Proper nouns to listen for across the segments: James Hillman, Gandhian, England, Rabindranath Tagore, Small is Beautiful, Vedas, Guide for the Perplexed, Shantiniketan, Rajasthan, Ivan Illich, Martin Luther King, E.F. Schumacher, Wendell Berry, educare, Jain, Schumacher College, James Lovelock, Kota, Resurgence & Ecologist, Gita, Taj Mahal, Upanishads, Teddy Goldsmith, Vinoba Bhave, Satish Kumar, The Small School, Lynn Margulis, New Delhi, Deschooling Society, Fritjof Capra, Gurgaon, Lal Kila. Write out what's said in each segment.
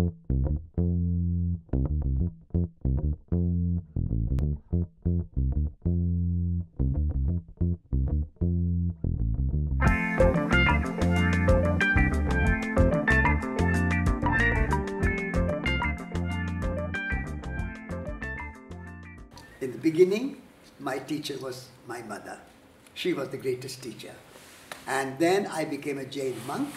In the beginning, my teacher was my mother. She was the greatest teacher. And then I became a Jain monk,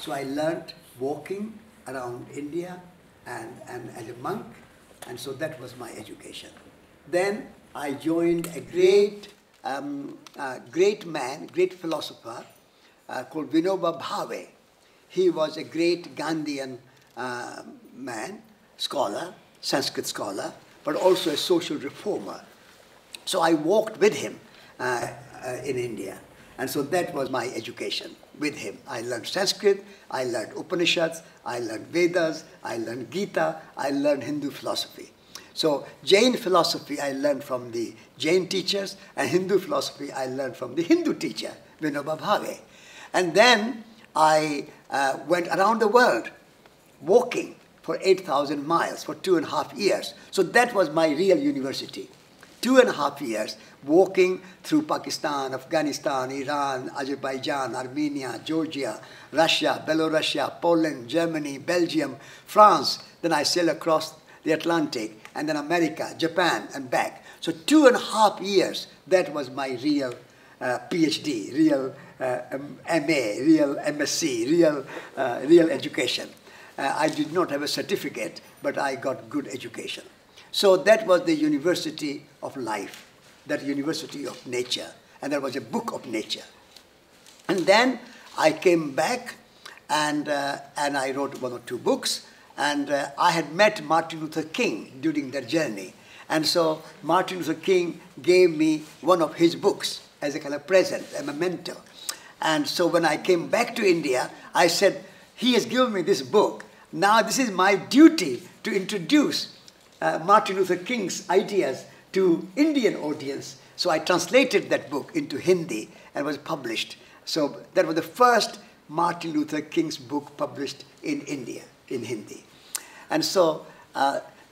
so I learnt walking around India and as a monk, and so that was my education. Then I joined a great philosopher called Vinoba Bhave. He was a great Gandhian scholar, Sanskrit scholar, but also a social reformer. So I walked with him in India. And so that was my education with him. I learned Sanskrit, I learned Upanishads, I learned Vedas, I learned Gita, I learned Hindu philosophy. So Jain philosophy I learned from the Jain teachers, and Hindu philosophy I learned from the Hindu teacher, Vinoba Bhave. And then I went around the world walking for 8,000 miles for 2.5 years. So that was my real university. 2.5 years walking through Pakistan, Afghanistan, Iran, Azerbaijan, Armenia, Georgia, Russia, Belorussia, Poland, Germany, Belgium, France. Then I sailed across the Atlantic and then America, Japan and back. So 2.5 years, that was my real PhD, real MA, real MSc, real education. I did not have a certificate, but I got good education. So that was the university of life, that university of nature, and there was a book of nature. And then I came back and I wrote 1 or 2 books, and I had met Martin Luther King during that journey. And so Martin Luther King gave me 1 of his books as a kind of present, a memento. And so when I came back to India, I said, he has given me this book. Now this is my duty to introduce Martin Luther King's ideas to Indian audience. So I translated that book into Hindi and was published. So that was the first Martin Luther King's book published in India, in Hindi. And so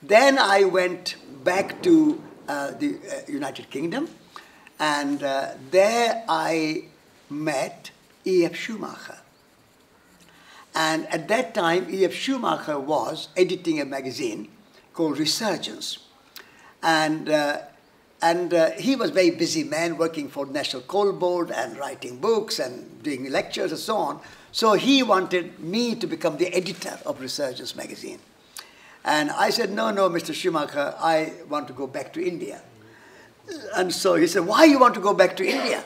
then I went back to the United Kingdom, and there I met E.F. Schumacher. And at that time, E.F. Schumacher was editing a magazine called Resurgence, and he was a very busy man working for the National Coal Board and writing books and doing lectures and so on. So he wanted me to become the editor of Resurgence magazine, and I said, no, no, Mr. Schumacher, I want to go back to India. And so he said, why you want to go back to India?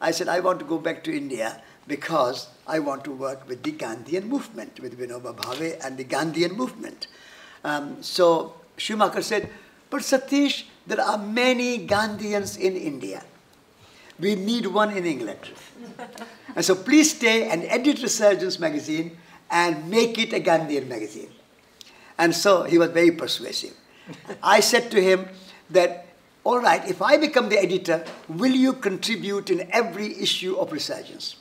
I said, I want to go back to India because I want to work with the Gandhian movement, with Vinoba Bhave and the Gandhian movement. So Schumacher said, but Satish, there are many Gandhians in India. We need one in England. And so please stay and edit Resurgence magazine and make it a Gandhian magazine. And so he was very persuasive. I said to him that, all right, if I become the editor, will you contribute in every issue of Resurgence?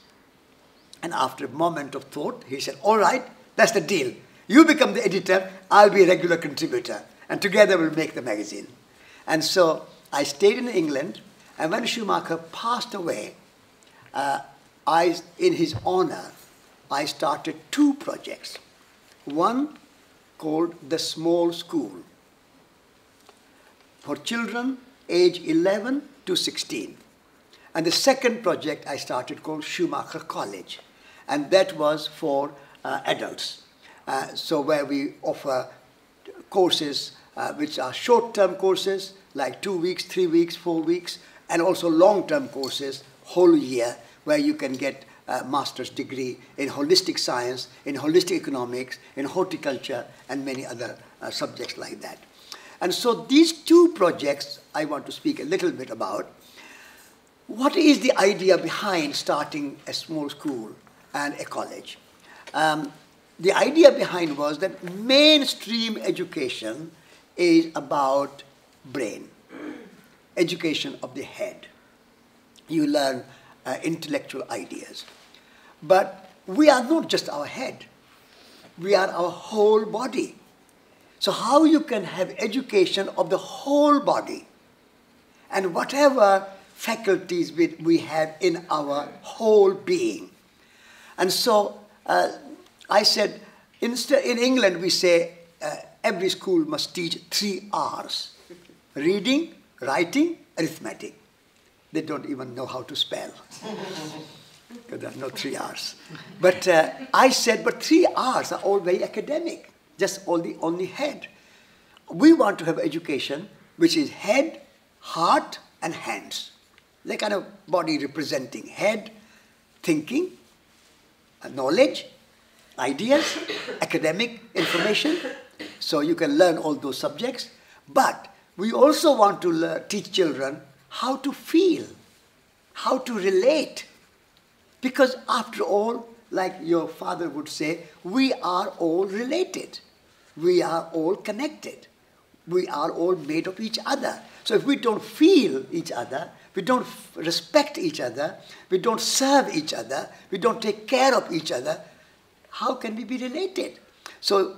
And after a moment of thought, he said, all right, that's the deal. You become the editor, I'll be a regular contributor, and together we'll make the magazine. And so I stayed in England, and when Schumacher passed away, in his honor, I started 2 projects. One called The Small School, for children age 11 to 16. And the second project I started called Schumacher College, and that was for adults. So where we offer courses which are short-term courses, like 2 weeks, 3 weeks, 4 weeks, and also long-term courses, whole year, where you can get a master's degree in holistic science, in holistic economics, in horticulture, and many other subjects like that. And so these 2 projects I want to speak a little bit about. What is the idea behind starting a small school and a college? The idea behind was that mainstream education is about brain, education of the head. You learn intellectual ideas. But we are not just our head. we are our whole body. So how you can have education of the whole body and whatever faculties we have in our whole being. And so I said, in England we say every school must teach 3 R's. Reading, writing, arithmetic. They don't even know how to spell. Because there are no 3 R's. But I said, but 3 R's are all very academic. Just only head. We want to have education which is head, heart, and hands. They kind of body representing head, thinking, knowledge, ideas, academic information. So you can learn all those subjects. But we also want to teach children how to feel, how to relate. Because after all, like your father would say, we are all related. We are all connected. We are all made of each other. So if we don't feel each other, we don't respect each other, we don't serve each other, we don't take care of each other, how can we be related? So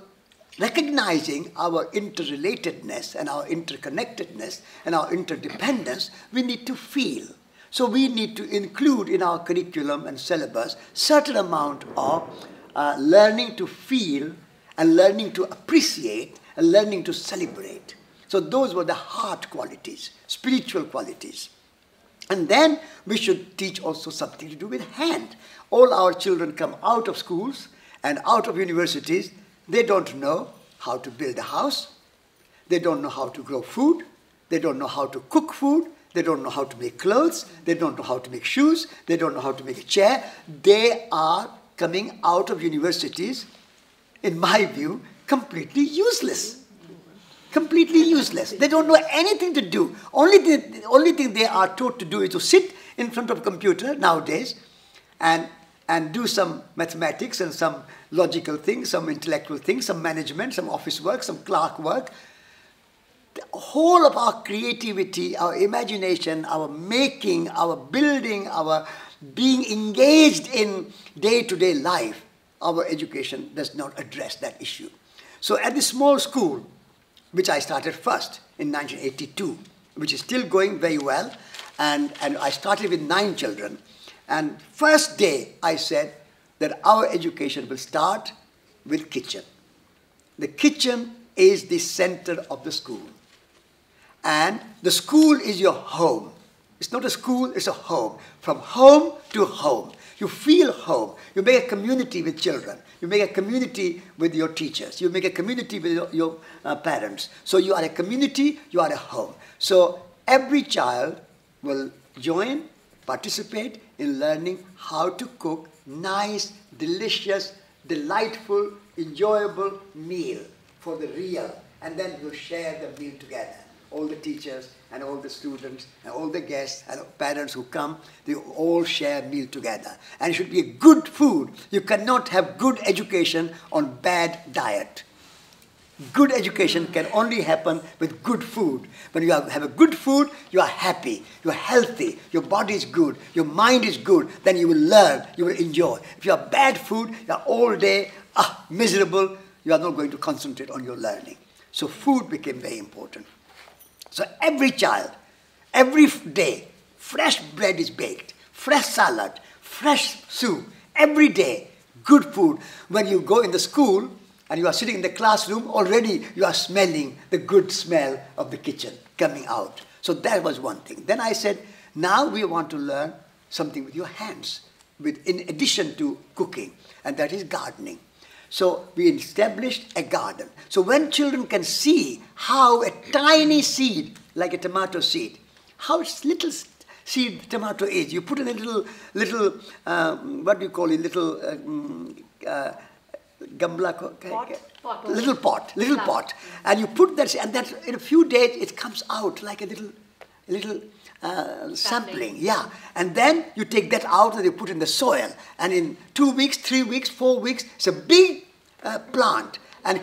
recognizing our interrelatedness and our interconnectedness and our interdependence, we need to feel. So we need to include in our curriculum and syllabus certain amount of learning to feel and learning to appreciate and learning to celebrate. So those were the heart qualities, spiritual qualities. And then we should teach also something to do with hand. All our children come out of schools and out of universities. They don't know how to build a house. They don't know how to grow food. They don't know how to cook food. They don't know how to make clothes. They don't know how to make shoes. They don't know how to make a chair. They are coming out of universities, in my view, completely useless. Completely useless. They don't know anything to do. The only thing they are taught to do is to sit in front of a computer nowadays and do some mathematics and some logical things, some intellectual things, some management, some office work, some clerk work. The whole of our creativity, our imagination, our making, our building, our being engaged in day-to-day life, our education does not address that issue. So at the small school, which I started first in 1982, which is still going very well, and I started with 9 children. And first day I said that our education will start with kitchen. The kitchen is the center of the school. And the school is your home. It's not a school, it's a home. From home to home. You feel home. You make a community with children. You make a community with your teachers. You make a community with your parents. So you are a community, you are a home. So every child will join, participate in learning how to cook nice, delicious, delightful, enjoyable meal for the real, and then you share the meal together. All the teachers and all the students and all the guests and parents who come, they all share meal together. And it should be good food. You cannot have good education on bad diet. Good education can only happen with good food. When you have a good food, you are happy, you are healthy, your body is good, your mind is good, then you will learn, you will enjoy. If you have bad food, you are all day miserable, you are not going to concentrate on your learning. So food became very important. So every child, every day, fresh bread is baked, fresh salad, fresh soup, every day, good food. When you go in the school and you are sitting in the classroom, already you are smelling the good smell of the kitchen coming out. So that was one thing. Then I said, now we want to learn something with your hands, in addition to cooking, and that is gardening. So we established a garden. So when children can see how a tiny seed, like a tomato seed, how little seed tomato is, you put in a little pot, and you put that, and that in a few days it comes out like a little sampling, yeah. And then you take that out and you put in the soil. And in 2 weeks, 3 weeks, 4 weeks, it's a big plant and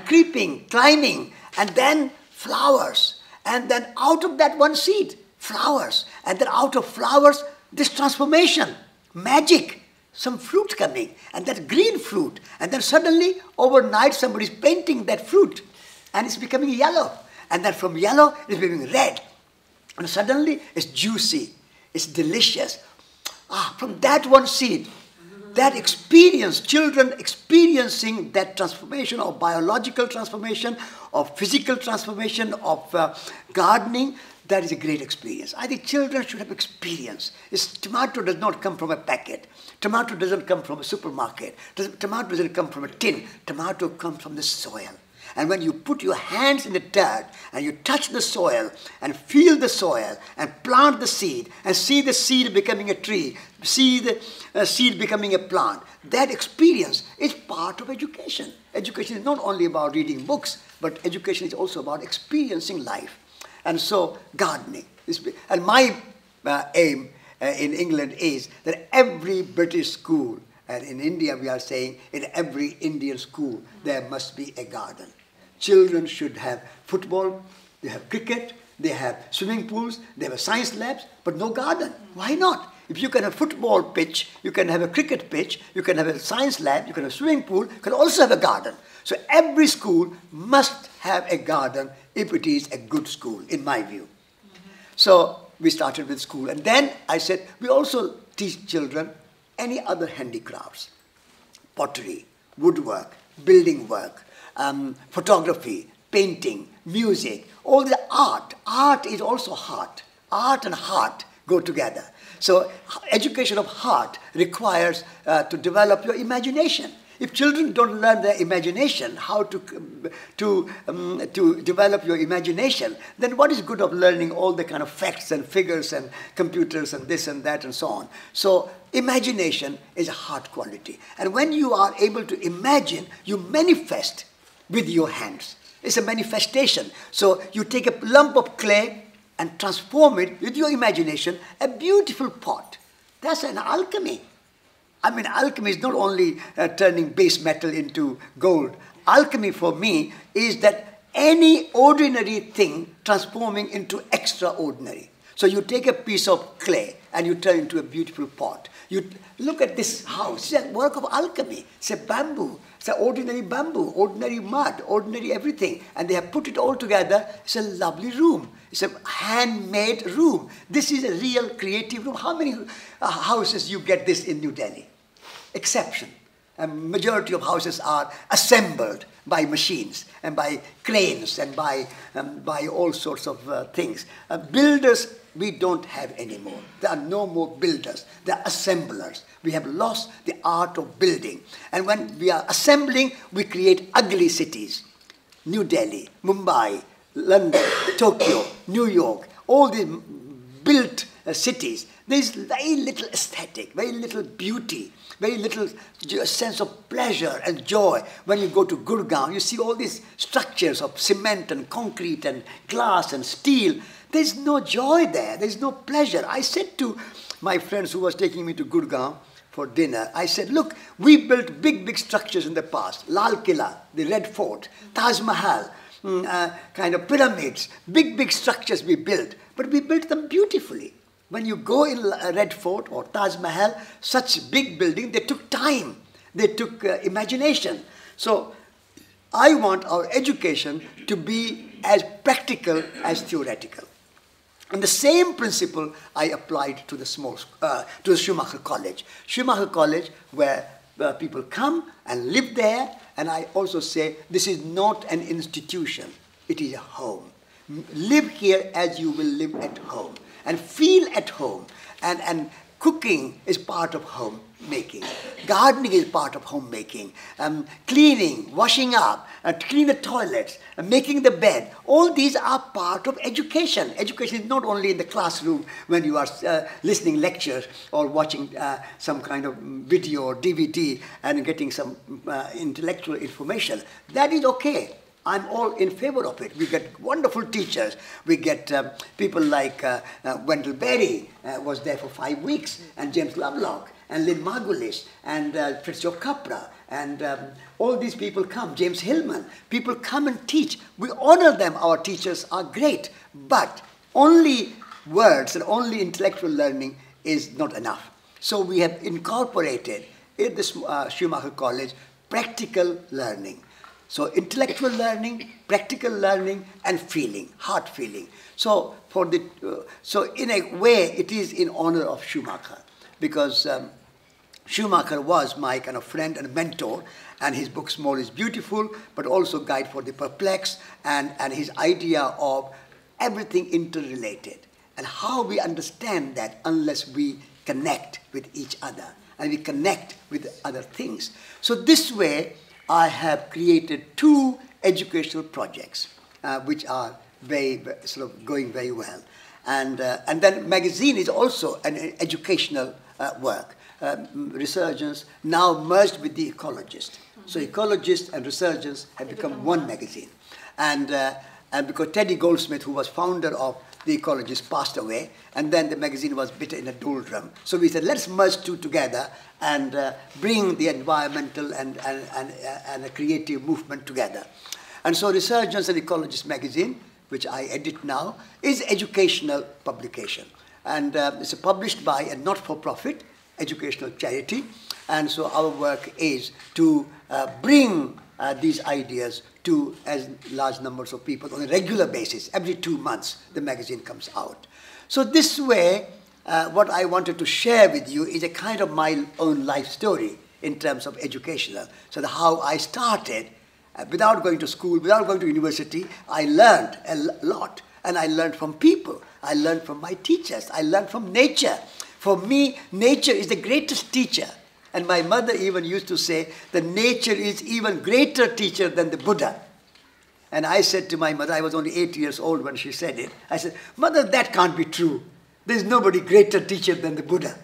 climbing, and then flowers. And then out of that one seed, flowers. And then out of flowers, this transformation, magic. some fruit coming, and that green fruit, and then suddenly overnight somebody's painting that fruit, and it's becoming yellow, and then from yellow it's becoming red, and suddenly it's juicy, it's delicious. Ah, from that one seed, that experience, children experiencing that transformation of biological transformation, of physical transformation, of gardening, that is a great experience. I think children should have experience. It's, tomato does not come from a packet. Tomato doesn't come from a supermarket. Tomato doesn't come from a tin. Tomato comes from the soil. And when you put your hands in the dirt and you touch the soil and feel the soil and plant the seed and see the seed becoming a tree, see the seed becoming a plant, that experience is part of education. Education is not only about reading books, but education is also about experiencing life. And so gardening. And my aim in England is that every British school, and in India we are saying in every Indian school there must be a garden. Children should have football, they have cricket, they have swimming pools, they have science labs, but no garden. Why not? If you can have a football pitch, you can have a cricket pitch, you can have a science lab, you can have a swimming pool, you can also have a garden. So every school must have a garden if it is a good school, in my view. So we started with school, and then I said, we also teach children any other handicrafts, pottery, woodwork, building work, photography, painting, music, all the art. Art is also heart. Art and heart go together. So education of heart requires to develop your imagination. If children don't learn their imagination, how to develop your imagination, then what is good of learning all the kind of facts and figures and computers and this and that and so on? So imagination is a heart quality. And when you are able to imagine, you manifest with your hands. It's a manifestation. So you take a lump of clay and transform it with your imagination, a beautiful pot. That's an alchemy. I mean, alchemy is not only turning base metal into gold. Alchemy for me is that any ordinary thing transforming into extraordinary. So you take a piece of clay and you turn it into a beautiful pot. You look at this house, it's a work of alchemy. It's a bamboo, it's an ordinary bamboo, ordinary mud, ordinary everything. And they have put it all together. It's a lovely room. It's a handmade room. This is a real creative room. How many houses you get this in New Delhi? Exception. A majority of houses are assembled by machines and by cranes and by all sorts of things. Builders we don't have anymore. There are no more builders. There are assemblers. We have lost the art of building. And when we are assembling, we create ugly cities. New Delhi, Mumbai, London, Tokyo, New York, all these built cities, there is very little aesthetic, very little beauty, very little sense of pleasure and joy. When you go to Gurgaon, you see all these structures of cement and concrete and glass and steel. There is no joy there, there is no pleasure. I said to my friends who was taking me to Gurgaon for dinner, I said, look, we built big, big structures in the past. Lal Kila, the Red Fort, Taj Mahal, kind of pyramids, big, big structures we built, but we built them beautifully. When you go in Red Fort or Taj Mahal, such big building, they took time, they took imagination. So I want our education to be as practical as theoretical. And the same principle I applied to the Schumacher College. Schumacher College, where people come and live there, and I also say, this is not an institution, it is a home. Live here as you will live at home, and feel at home, and cooking is part of homemaking. Gardening is part of homemaking. Cleaning, washing up, clean the toilets, making the bed, all these are part of education. Education is not only in the classroom when you are listening lectures or watching some kind of video or DVD and getting some intellectual information. That is okay. I'm all in favor of it. We get wonderful teachers. We get people like Wendell Berry was there for 5 weeks, and James Lovelock, and Lynn Margulis, and Fritjof Capra, and all these people come, James Hillman. People come and teach. We honor them. Our teachers are great, but only words and only intellectual learning is not enough. So we have incorporated in this Schumacher College practical learning. So intellectual learning, practical learning, and feeling, heart feeling. So for the so in a way, it is in honor of Schumacher, because Schumacher was my kind of friend and mentor, and his book Small is Beautiful, but also Guide for the Perplexed, and his idea of everything interrelated, and how we understand that unless we connect with each other, and we connect with other things. So this way, I have created two educational projects, which are very sort of going very well. And then magazine is also an educational work. Resurgence now merged with The Ecologist. So Ecologist and Resurgence have become one magazine. And because Teddy Goldsmith, who was founder of The Ecologist, passed away, and then the magazine was bitter in a doldrum. So we said, let's merge two together and bring the environmental and a creative movement together. And so Resurgence and Ecologist magazine, which I edit now, is educational publication. And it's published by a not-for-profit educational charity. And so our work is to bring these ideas to as large numbers of people on a regular basis. Every 2 months, the magazine comes out. So this way, what I wanted to share with you is a kind of my own life story in terms of educational. So how I started, without going to school, without going to university, I learned a lot. And I learned from people. I learned from my teachers. I learned from nature. For me, nature is the greatest teacher. And my mother even used to say that nature is even greater teacher than the Buddha. And I said to my mother, I was only 8 years old when she said it. I said, Mother, that can't be true. There's nobody greater teacher than the Buddha.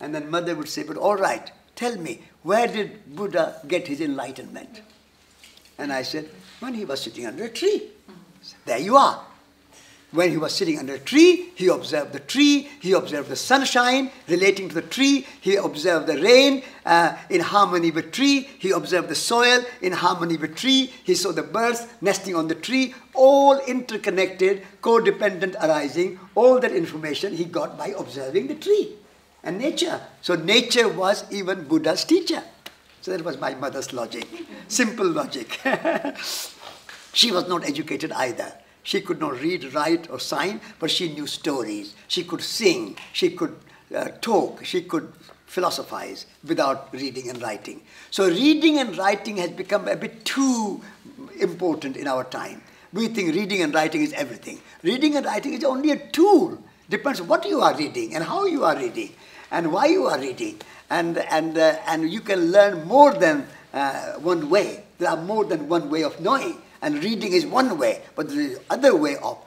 And then Mother would say, but all right, tell me, where did Buddha get his enlightenment? And I said, when he was sitting under a tree. Said, there you are. When he was sitting under a tree, he observed the sunshine relating to the tree, he observed the rain in harmony with tree, he observed the soil in harmony with tree, he saw the birds nesting on the tree, all interconnected, codependent arising, all that information he got by observing the tree and nature. So nature was even Buddha's teacher. So that was my mother's logic, simple logic. She was not educated either. She could not read, write, or sign, but she knew stories. She could sing, she could talk, she could philosophize without reading and writing. So reading and writing has become a bit too important in our time. We think reading and writing is everything. Reading and writing is only a tool. Depends on what you are reading and how you are reading and why you are reading. And you can learn more than one way. There are more than one way of knowing. And reading is one way, but there is other way of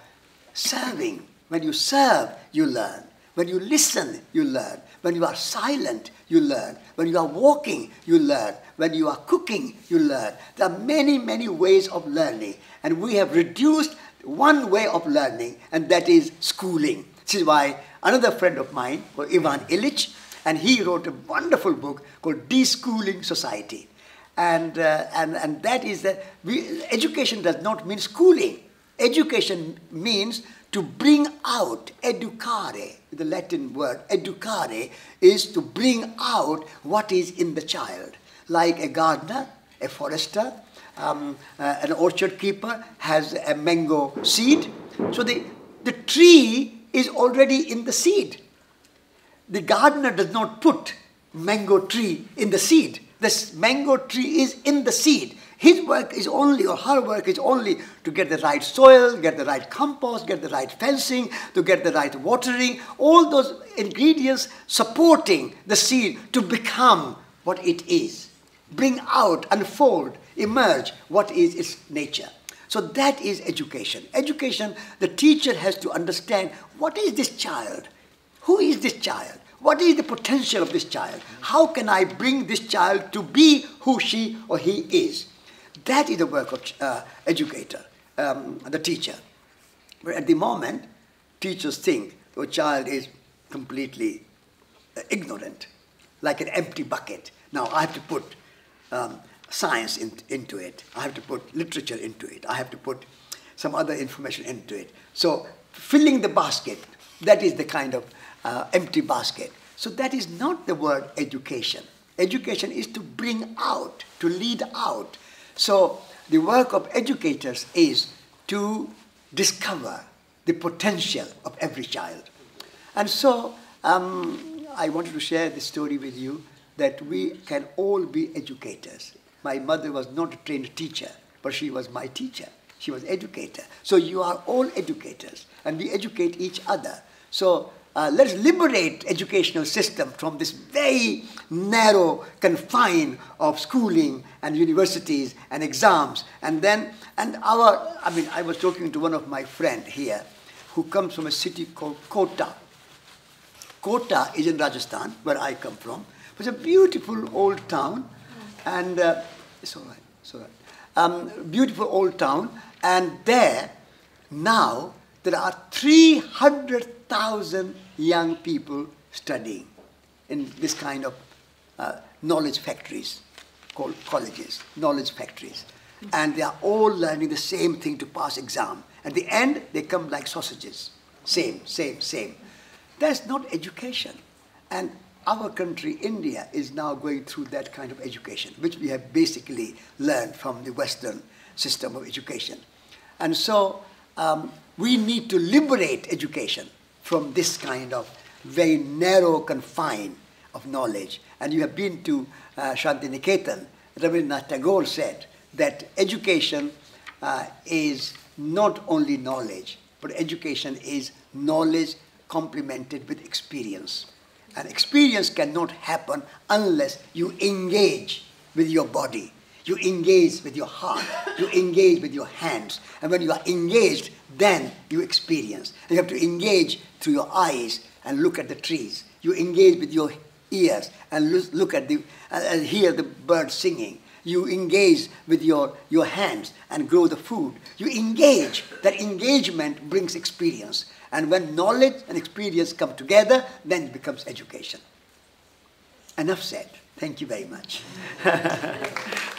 serving. When you serve, you learn. When you listen, you learn. When you are silent, you learn. When you are walking, you learn. When you are cooking, you learn. There are many, many ways of learning. And we have reduced one way of learning, and that is schooling. This is why another friend of mine, called Ivan Illich, and he wrote a wonderful book called Deschooling Society. And that is that education does not mean schooling. Education means to bring out, educare, the Latin word, educare, is to bring out what is in the child. Like a gardener, a forester, an orchard keeper has a mango seed. So the tree is already in the seed. The gardener does not put mango tree in the seed. This mango tree is in the seed. His work is only, or her work is only, to get the right soil, get the right compost, get the right fencing, to get the right watering, all those ingredients supporting the seed to become what it is. Bring out, unfold, emerge what is its nature. So that is education. Education, the teacher has to understand, what is this child? Who is this child? What is the potential of this child? How can I bring this child to be who she or he is? That is the work of educator, the teacher. But at the moment, teachers think your child is completely ignorant, like an empty bucket. Now I have to put science into it. I have to put literature into it. I have to put some other information into it. So filling the basket, that is the kind of empty basket. So that is not the word education. Education is to bring out, to lead out. So the work of educators is to discover the potential of every child. And so I wanted to share this story with you that we can all be educators. My mother was not a trained teacher, but she was my teacher. She was an educator. So you are all educators, and we educate each other. So let's liberate educational system from this very narrow confine of schooling and universities and exams. And then, I was talking to one of my friends here who comes from a city called Kota. Kota is in Rajasthan, where I come from. It was a beautiful old town, and it's all right, it's all right. Beautiful old town, and there now there are 300,000 young people studying in this kind of knowledge factories called colleges, knowledge factories. And they are all learning the same thing to pass exam. At the end, they come like sausages. Same, same, same. That's not education. And our country, India, is now going through that kind of education, which we have basically learned from the Western system of education. And so we need to liberate education from this kind of very narrow confine of knowledge. And you have been to Shantiniketan. Rabindranath Tagore said that education is not only knowledge, but education is knowledge complemented with experience. And experience cannot happen unless you engage with your body, you engage with your heart, you engage with your hands. And when you are engaged, then you experience. You have to engage through your eyes and look at the trees. You engage with your ears and look at the, and hear the birds singing. You engage with your hands and grow the food. You engage. That engagement brings experience. And when knowledge and experience come together, then it becomes education. Enough said. Thank you very much.